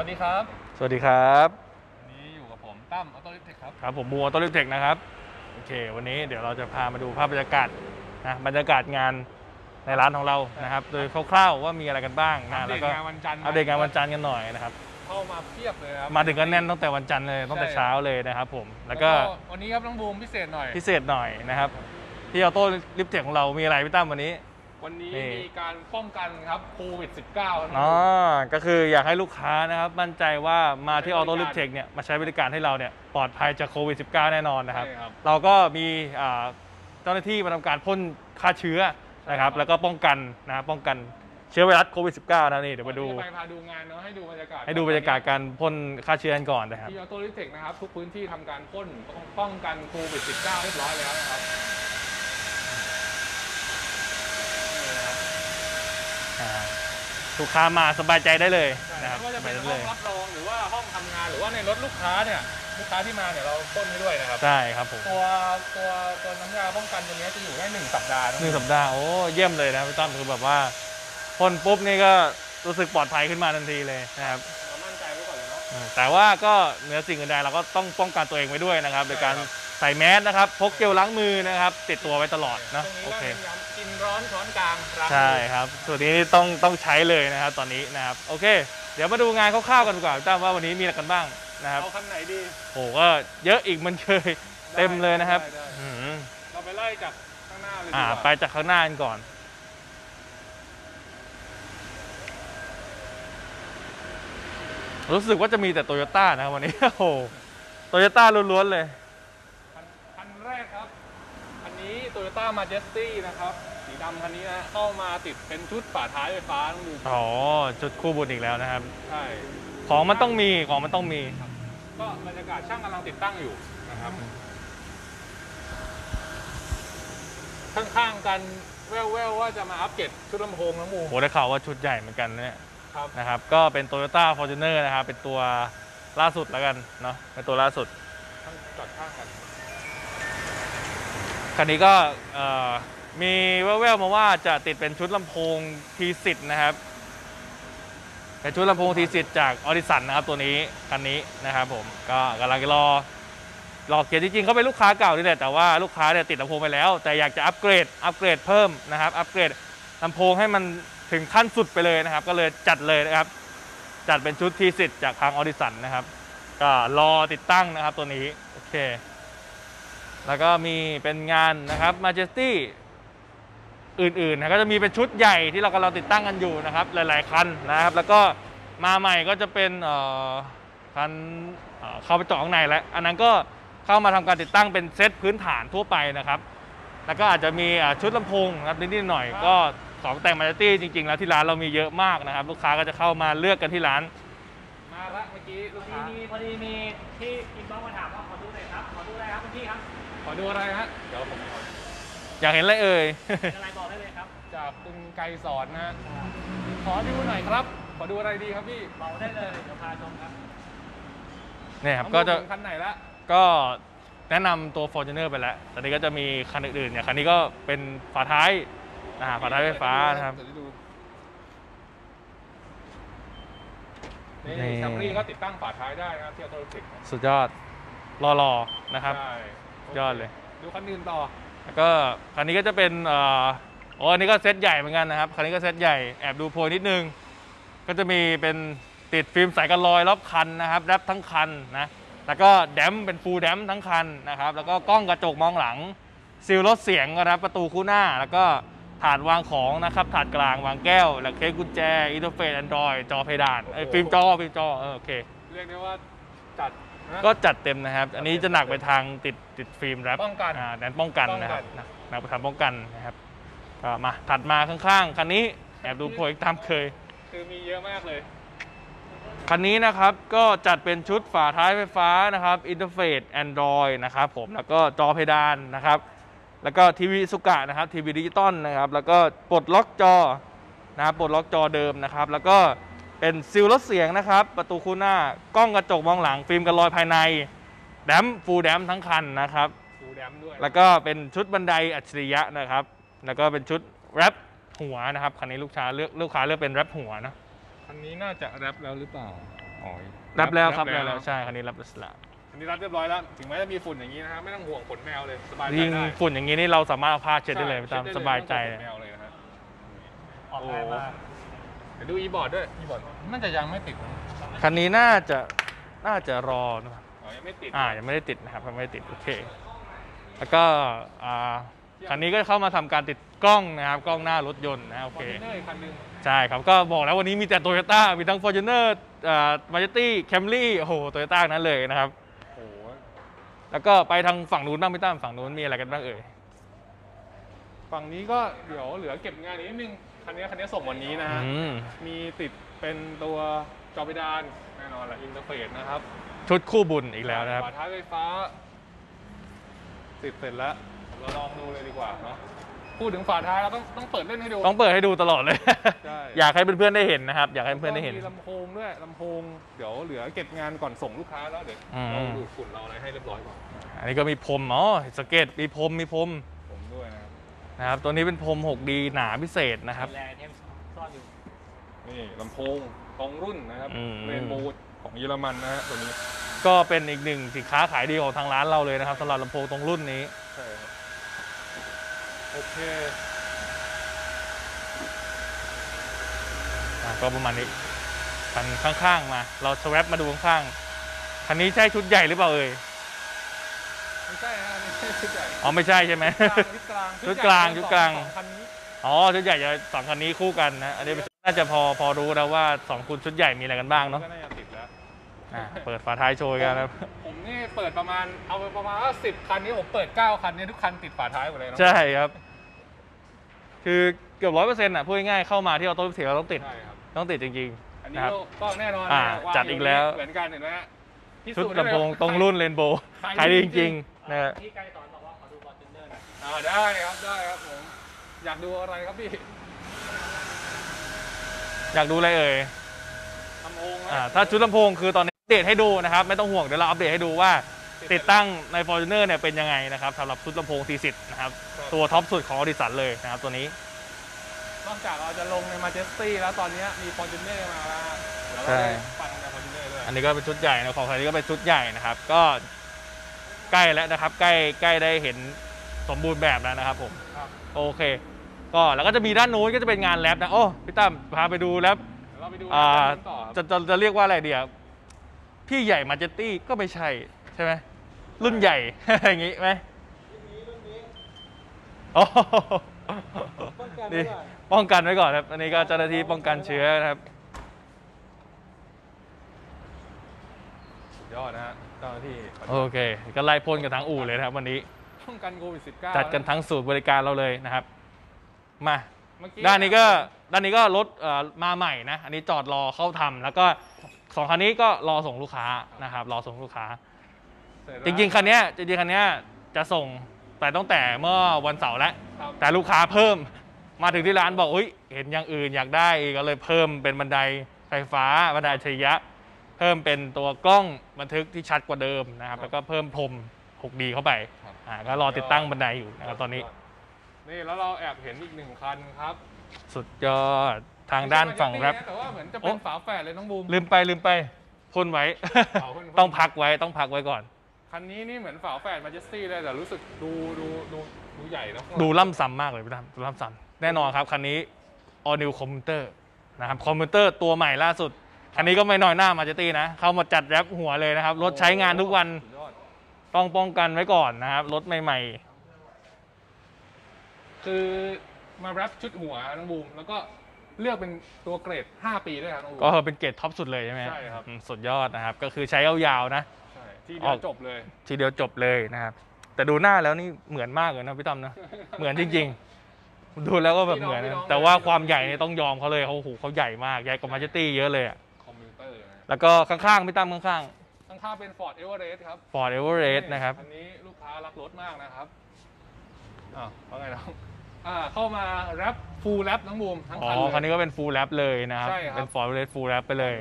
วัสดีครับสวัสดีครับวันนี้อยู่กับผมตั้มออโต้ลิฟเทคครับครับผมบูมออโต้ลิฟเทคนะครับโอเควันนี้เดี๋ยวเราจะพามาดูภาพบรรยากาศนะบรรยากาศงานในร้านของเรานะครับโดยคร่าวๆว่ามีอะไรกันบ้างนะแล้วก็เอาเด็กงานวันจันทร์กันหน่อยนะครับเข้ามาเพียบเลยครับมาถึงกันแน่นตั้งแต่วันจันทร์เลยตั้งแต่เช้าเลยนะครับผมแล้วก็วันนี้ครับน้องบูมพิเศษหน่อยพิเศษหน่อยนะครับที่ออโต้ลิฟเทคของเรามีอะไรพี่ตั้มวันนี้มีการป้องกันครับโควิด -19 อ๋อก็คืออยากให้ลูกค้านะครับมั่นใจว่ามาที่ออโต้ลิฟเทคเนี่ยมาใช้บริการให้เราเนี่ยปลอดภัยจากโควิด -19 แน่นอนนะครับเราก็มีเจ้าหน้าที่มาทำการพ่นฆ่าเชื้อนะครับแล้วก็ป้องกันเชื้อไวรัสโควิด -19 นะนี่เดี๋ยวมาดูพาดูงานเนาะให้ดูบรรยากาศการพ่นฆ่าเชื้อกันก่อนนะครับที่ออโต้ลิฟเทคนะครับทุกพื้นที่ทำการพ่นป้องกันโควิด -19 เรียบร้อยแล้วนะครับลูกค้ามาสบายใจได้เลยนะครับไม่ว่าจะเป็นห้องรับรองหรือว่าห้องทำงานหรือว่าในรถลูกค้าเนี่ยลูกค้าที่มาเนี่ยเราพ่นให้ด้วยนะครับใช่ครับผมตัวน้ำยาป้องกันตัวนี้จะอยู่ได้1สัปดาห์1สัปดาห์โอ้เยี่ยมเลยนะพี่ตั้มคือแบบว่าพ่นปุ๊บนี่ก็รู้สึกปลอดภัยขึ้นมาทันทีเลยนะครับเรามั่นใจไว้ก่อนเลยเนาะแต่ว่าก็เหนือสิ่งอื่นใดเราก็ต้องป้องกันตัวเองไว้ด้วยนะครับโดยการใส่แมสนะครับพกเจลล้างมือนะครับติดตัวไว้ตลอดนะโอเคกินร้อนช้อนกลางใช่ครับส่วนนี้ต้องใช้เลยนะครับตอนนี้นะครับโอเคเดี๋ยวมาดูงานคร่าวๆกันดีกว่าพี่ตั้มว่าวันนี้มีอะไรกันบ้างนะครับเอาคันไหนดีโอ้ก็เยอะอีกมันเคยเต็มเลยนะครับเราไปไล่จากข้างหน้าเลยดีกว่าไปจากข้างหน้ากันก่อนรู้สึกว่าจะมีแต่โตโยต้านะวันนี้โอ้โตโยต้าล้วนๆเลยToyota Majesty นะครับสีดำคันนี้นะเข้ามาติดเป็นชุดฝาท้ายไฟฟ้าต้องดูอ๋อชุดคู่บุญอีกแล้วนะครับใช่ของมันต้องมีก็บรรยากาศช่างกำลังติดตั้งอยู่นะครับข้างๆกันแว่วๆว่าจะมาอัปเกรดชุดลำโพงน้ำมูโหได้ข่าวว่าชุดใหญ่เหมือนกันเนี่ยนะครับก็เป็น Toyota Fortuner นะครับเป็นตัวล่าสุดแล้วกันเนาะเป็นตัวล่าสุดจอดข้างกันคันนี้ก็มีแว่วๆมาว่าจะติดเป็นชุดลำโพงทีสิทธ์นะครับเป็นชุดลำโพงทีสิทธ์จากออริสันนะครับตัวนี้คันนี้นะครับผมก็กำลังรอเกียร์จริงๆเขาเป็นลูกค้าเก่านี่แหละแต่ว่าลูกค้าเนี่ยติดลำโพงไปแล้วแต่อยากจะอัปเกรดเพิ่มนะครับอัปเกรดลำโพงให้มันถึงขั้นสุดไปเลยนะครับก็เลยจัดเลยนะครับจัดเป็นชุดทีสิทธ์จากทางออริสันนะครับก็รอติดตั้งนะครับตัวนี้โอเคแล้วก็มีเป็นงานนะครับ Majesty อื่นๆนะก็จะมีเป็นชุดใหญ่ที่เรากำลังติดตั้งกันอยู่นะครับหลายๆคันนะครับแล้วก็มาใหม่ก็จะเป็นคันเข้าไปจอดข้างในแล้วอันนั้นก็เข้ามาทำการติดตั้งเป็นเซตพื้นฐานทั่วไปนะครับแล้วก็อาจจะมีชุดลำโพงนะครับนิดๆหน่อยก็ของแต่ง Majesty จริงๆแล้วที่ร้านเรามีเยอะมากนะครับลูกค้าก็จะเข้ามาเลือกกันที่ร้านมาละเมื่อกี้ลูกค้าพอดีมีที่อินบ็อกซ์มาถามว่าขอดูหน่อยครับขอดูอะไรครับคุณพี่ครับขอดูอะไรฮะเดี๋ยวผมอยากเห็นอะไรเอ่ยอะไรบอกได้เลยครับจากคุณไกรสอนนะขอดูหน่อยครับขอดูอะไรดีครับพี่บอกได้เลยเดี๋ยวพาชมครับเนี่ยครับก็จะคันไหนละก็แนะนำตัว Fortuner ไปแล้วตอนนี้ก็จะมีคันอื่นๆอย่างคันนี้ก็เป็นฝาท้ายไฟฟ้านะครับนี่แชมรี่ก็ติดตั้งฝาท้ายได้นะที่ออโต้ลิฟเทคสุดยอดรอๆนะครับยอดเลยดูคันอื่นต่อแล้วก็คันนี้ก็จะเป็นอันนี้ก็เซตใหญ่เหมือนกันนะครับคันนี้ก็เซตใหญ่แอบดูโพยนิดนึงก็จะมีเป็นติดฟิล์มใสกันรอยรอบคันนะครับแรปทั้งคันนะแล้วก็แดมเป็นฟูลแดมทั้งคันนะครับแล้วก็กล้องกระจกมองหลังซีลลดเสียงนะครับประตูคู่หน้าแล้วก็ถาดวางของนะครับถาดกลางวางแก้วและเคสกุญแจอินเทอร์เฟซแอนดรอยจอเพดานฟิล์มจอโอเคเรียกได้ว่าก็จัดเต็มนะครับอันนี้จะหนักไปทางติดฟิล์มแรปป้องกันนะครับหนักไปทางป้องกันนะครับก็มาถัดมาข้างๆคันนี้แอบดูโพยตามเคยคือมีเยอะมากเลยคันนี้นะครับก็จัดเป็นชุดฝาท้ายไฟฟ้านะครับอินเทอร์เฟซแอนดรอยนะครับผมแล้วก็จอเพดานนะครับแล้วก็ทีวีสุกะนะครับทีวีดิจิตอลนะครับแล้วก็ปลดล็อกจอนะครับปลดล็อกจอเดิมนะครับแล้วก็เป็นซีลลดเสียงนะครับประตูคู่หน้ากล้องกระจกมองหลังฟิล์มกันรอยภายในแดมฟูลแดมทั้งคันนะครับฟูลแดมด้วยแล้วก็เป็นชุดบันไดอัจฉริยะนะครับแล้วก็เป็นชุดแรปหัวนะครับคันนี้ลูกค้าเลือกเป็นแรปหัวนะคันนี้น่าจะแรปแล้วหรือเปล่า รับแล้วครับแล้วใช่คันนี้รับอิสระคันนี้รับเรียบร้อยแล้วถึงแม้จะมีฝุ่นอย่างนี้นะฮะไม่ต้องห่วงขนแมวเลยสบายใจได้ยิ่งฝุ่นอย่างนี้นี่เราสามารถผ้าเช็ดได้เลยตามสบายใจเลยออกได้มากเดี๋ยวดูอีบอร์ดด้วยอีบอร์ดน่าจะยังไม่ติดคันนี้น่าจะรอนะยังไม่ติดยังไม่ได้ติดนะครับยังไม่ได้ติดโอเคแล้วก็คันนี้ก็เข้ามาทำการติดกล้องนะครับกล้องหน้ารถยนต์นะโอเคใช่ครับก็บอกแล้ววันนี้มีแต่โตโยต้ามีทั้ง Fortuner มาเจตี้แคมรี่โอ้โหโตโยต้านั้นเลยนะครับโอ้แล้วก็ไปทางฝั่งนู้นบ้างพี่ตั้มฝั่งนู้นมีอะไรกันบ้างเอ่ยฝั่งนี้ก็เดี๋ยวเหลือเก็บงานนิดนึงคันนี้ส่งวันนี้นะฮะมีติดเป็นตัวจอพิดานแน่นอนละอินเทอร์เฟซนะครับชุดคู่บุญอีกแล้วนะครับฝาท้ายไฟฟ้าติดเสร็จแล้วเราลองดูเลยดีกว่าเนาะพูดถึงฝาท้ายเราต้องเปิดเล่นให้ดูต้องเปิดให้ดูตลอดเลยอยากให้เพื่อนๆได้เห็นนะครับอยากให้เพื่อนได้เห็นมีลำโพงด้วยลำโพงเดี๋ยวเหลือเก็บงานก่อนส่งลูกค้าแล้วเดี๋ยวเราดูดฝุ่นเราอะไรให้เรียบร้อยก่อนอันนี้ก็มีพรมอ๋อสเก็ตมีพรมด้วยนะครับตัวนี้เป็นพรม 6D หนาพิเศษนะครับนี่ลำโพงของรุ่นนะครับเรนโบว์ของเยอรมันนะฮะตัวนี้ก็เป็นอีกหนึ่งสินค้าขายดีของทางร้านเราเลยนะครับสำหรับลำโพงตรงรุ่นนี้ใช่ครับโอเคก็ประมาณนี้คันข้างๆมาเราสแวปมาดูข้างๆคันนี้ใช่ชุดใหญ่หรือเปล่าเอ่ยไม่ใช่ฮะไม่ใช่ชุดใหญ่อ๋อไม่ใช่ใช่ไหมชุดกลางอ๋อชุดใหญ่จะสองคันนี้คู่กันนะอันนี้น่าจะพอรู้แล้วว่า2คุณชุดใหญ่มีอะไรกันบ้างเนาะเปิดฝาท้ายโชยกันครับผมนี่เปิดประมาณเอาประมาณ10คันนี้ผมเปิด9คันนี้ทุกคันติดฝาท้ายหมดเลยเนาะใช่ครับคือเกือบ 100% อ่ะพูดง่ายๆเข้ามาที่ออโต้เสียเราต้องติดจริงๆอันนี้ก็แน่นอนจัดอีกแล้วเหมือนกันเห็นไหมชุดลำโพงตรงรุ่นเรนโบว์ขายดีจริงๆนะพี่ไกลสอนบอกว่าขอดูบอลเจนเดอร์ได้ครับผมอยากดูอะไรครับพี่อยากดูอะไรเอ่ยลำโพงถ้าชุดลำโพงคือตอนนี้อัปเดตให้ดูนะครับไม่ต้องห่วงเดี๋ยวเราอัปเดตให้ดูว่าติดตั้งใน Fortuner เนี่ยเป็นยังไงนะครับสำหรับชุดลำโพง 40 นะครับตัวท็อปสุดของอดิสันเลยนะครับตัวนี้นอกจากเราจะลงใน Majesty แล้วตอนนี้มี Fortuner มาแล้วเราได้ฟังใน Fortuner ด้วยอันนี้ก็เป็นชุดใหญ่นะของคันนี้ก็เป็นชุดใหญ่นะครับก็ใกล้แล้วนะครับใกล้ได้เห็นสมบูรณ์แบบแล้วนะครับผมโอเคก็แล้วก็จะมีด้านโน้นก็จะเป็นงานแรปนะโอ้พี่ตั้มพาไปดูแรปจะเรียกว่าอะไรเดี๋ยวพี่ใหญ่มาเจตี้ก็ไม่ใช่ใช่ไหมรุ่นใหญ่อย่างงี้ไหมอ๋อนี่ป้องกันไว้ก่อนครับอันนี้ก็เจ้าหน้าที่ป้องกันเชื้อนะครับยอดนะฮะเจ้าหน้าที่โอเคก็ไล่พ่นกันทั้งอู่เลยนะครับวันนี้ป้องกันโควิด -19 จัดกันทั้งสูตรบริการเราเลยนะครับมาด้านนี้ก็รถมาใหม่นะอันนี้จอดรอเข้าทำแล้วก็2คันนี้ก็รอส่งลูกค้านะครับรอส่งลูกค้าจริงๆคันนี้จะส่งแต่ตั้งแต่เมื่อวันเสาร์แล้วแต่ลูกค้าเพิ่มมาถึงที่ร้านบอกเฮ้ยเห็นอย่างอื่นอยากได้ก็เลยเพิ่มเป็นบันไดไฟฟ้าบันไดอัจฉริยะเพิ่มเป็นตัวกล้องบันทึกที่ชัดกว่าเดิมนะครับแล้วก็เพิ่มพรม 6D เข้าไปก็รอติดตั้งบันไดอยู่นะครับตอนนี้นี่แล้วเราแอบเห็นอีก1คันครับสุดยอดทางด้านฝั่งครับแต่ว่าเหมือนจะเป็นฝาแฝดเลยน้องบูมลืมไปพ่นไว้ต้องพักไว้ก่อนคันนี้นี่เหมือนฝาแฝดมาเจสซี่เลยแต่รู้สึกดูใหญ่แล้วดูล่ำซ้ำมากเลยพี่ตั้มดูล่ำซ้ำแน่นอนครับคันนี้ all new คอมพิวเตอร์นะครับคอมพิวเตอร์ตัวใหม่ล่าสุดคันนี้ก็ไม่น้อยหน้ามาเจสซี่นะเข้ามาจัดแรปหัวเลยนะครับรถใช้งานทุกวันต้องป้องกันไว้ก่อนนะครับรถใหม่คือมาแรปชุดหัวน้องบูมแล้วก็เลือกเป็นตัวเกรด5ปีด้วยครับน้องบูมก็เป็นเกรดท็อปสุดเลยใช่ไหมใช่ครับสุดยอดนะครับก็คือใช้ยาวๆนะใช่ทีเดียวจบเลยนะครับแต่ดูหน้าแล้วนี่เหมือนมากเลยนะพี่ตั้มนะเหมือนจริงๆดูแล้วก็แบบเหมือนแต่ว่าความใหญ่เนี่ยต้องยอมเขาเลยเขาหูเขาใหญ่มากใหญ่กว่ามาเจตี้เยอะเลยอ่ะคอมพิวเตอร์แล้วก็ข้างๆพี่ตั้มข้างเป็น Ford Everest ครับ Ford Everest นะครับอันนี้ลูกค้ารักรถมากนะครับว่าไงน้องเข้ามาแรปฟูลแรปน้องบูมทั้งคันเลยคันนี้ก็เป็นฟูลแรปเลยนะครับเป็นฟอร์ดเรสฟูลแรปไปเลย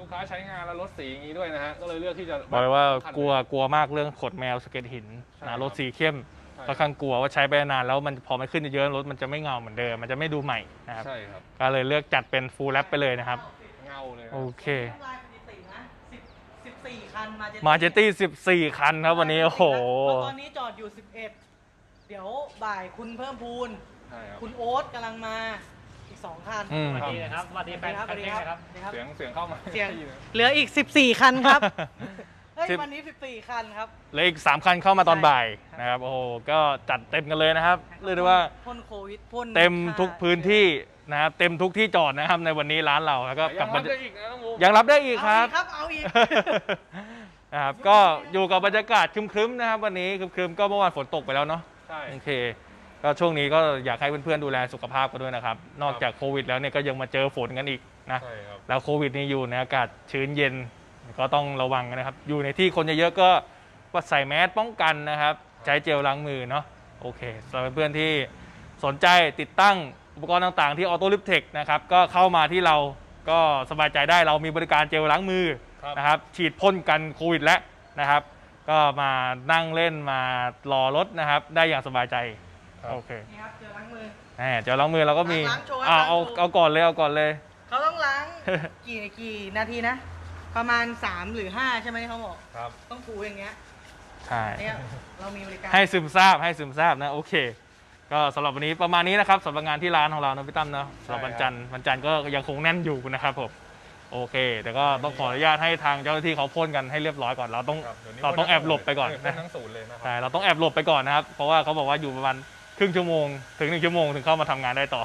ลูกค้าใช้งานแล้วรถสีอย่างนี้ด้วยนะฮะก็เลยเลือกที่จะบอกเลยว่ากลัวมากเรื่องขดแมวสเก็ตหินนะรถสีเข้มค่อนข้างกลัวว่าใช้ไปนานแล้วมันพอมันขึ้นเยอะรถมันจะไม่เงาเหมือนเดิมมันจะไม่ดูใหม่นะครับก็เลยเลือกจัดเป็นฟูลแรปไปเลยนะครับเงา าเลยโอเคมาเจตตี้14คันครับวันนี้โอ้โหตอนนี้จอดอยู่11เดี๋ยวบ่ายคุณเพิ่มพูนคุณโอ๊ตกำลังมาอีก2คันสวัสดีครับสวัสดีแฟนเพลงครับเสียงเข้ามาเหลืออีก14คันครับวันนี้14คันครับเหลืออีก3คันเข้ามาตอนบ่ายนะครับโอ้โหก็จัดเต็มกันเลยนะครับเรียกได้ว่าพ่นโควิดพ่นเต็มทุกพื้นที่นะครับเต็มทุกที่จอดนะครับในวันนี้ร้านเราแล้วก็กลับมายังรับได้อีกครับเอาอีกนะครับก็อยู่กับบรรยากาศครึ้มๆนะครับวันนี้ครึ้มๆก็เมื่อวานฝนตกไปแล้วเนาะโอเคก็ช่วงนี้ก็อยากให้เพื่อนๆดูแลสุขภาพกันด้วยนะครับนอกจากโควิดแล้วเนี่ยก็ยังมาเจอฝนกันอีกนะแล้วโควิดนี่อยู่ในอากาศชื้นเย็นก็ต้องระวังนะครับอยู่ในที่คนเยอะๆก็ใส่แมสป้องกันนะครับใช้เจลล้างมือเนาะโอเคสำหรับเพื่อนๆที่สนใจติดตั้งอุปกรณ์ต่างๆที่ Auto Lift Tech นะครับก็เข้ามาที่เราก็สบายใจได้เรามีบริการเจลล้างมือนะครับฉีดพ่นกันโควิดแล้วนะครับก็มานั่งเล่นมารอรถนะครับได้อย่างสบายใจโอเคนี่ครับเจลล้างมือเจลล้างมือเราก็มีเอาก่อนเลยเอาก่อนเลยเขาต้องล้างกี่นาทีนะประมาณ3หรือ5ใช่ไหมเขาบอกครับต้องถูอย่างเงี้ยใช่เรามีบริการให้ซึมซาบนะโอเคก็สำหรับวันนี้ประมาณนี้นะครับสำหรับงานที่ร้านของเรานะพี่ตั้มเนาะสำหรับวันจันทร์ก็ยังคงแน่นอยู่นะครับผมโอเคแต่ก็ต้องขออนุญาตให้ทางเจ้าหน้าที่เขาพ่นกันให้เรียบร้อยก่อนเราต้องแอบหลบไปก่อนนะใช่เราต้องแอบหลบไปก่อนนะครับเพราะว่าเขาบอกว่าอยู่ประมาณครึ่งชั่วโมงถึง1 ชั่วโมงถึงเข้ามาทำงานได้ต่อ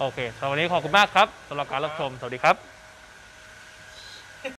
โอเคสำหรับวันนี้ขอบคุณมากครับสำหรับการรับชมสวัสดีครับ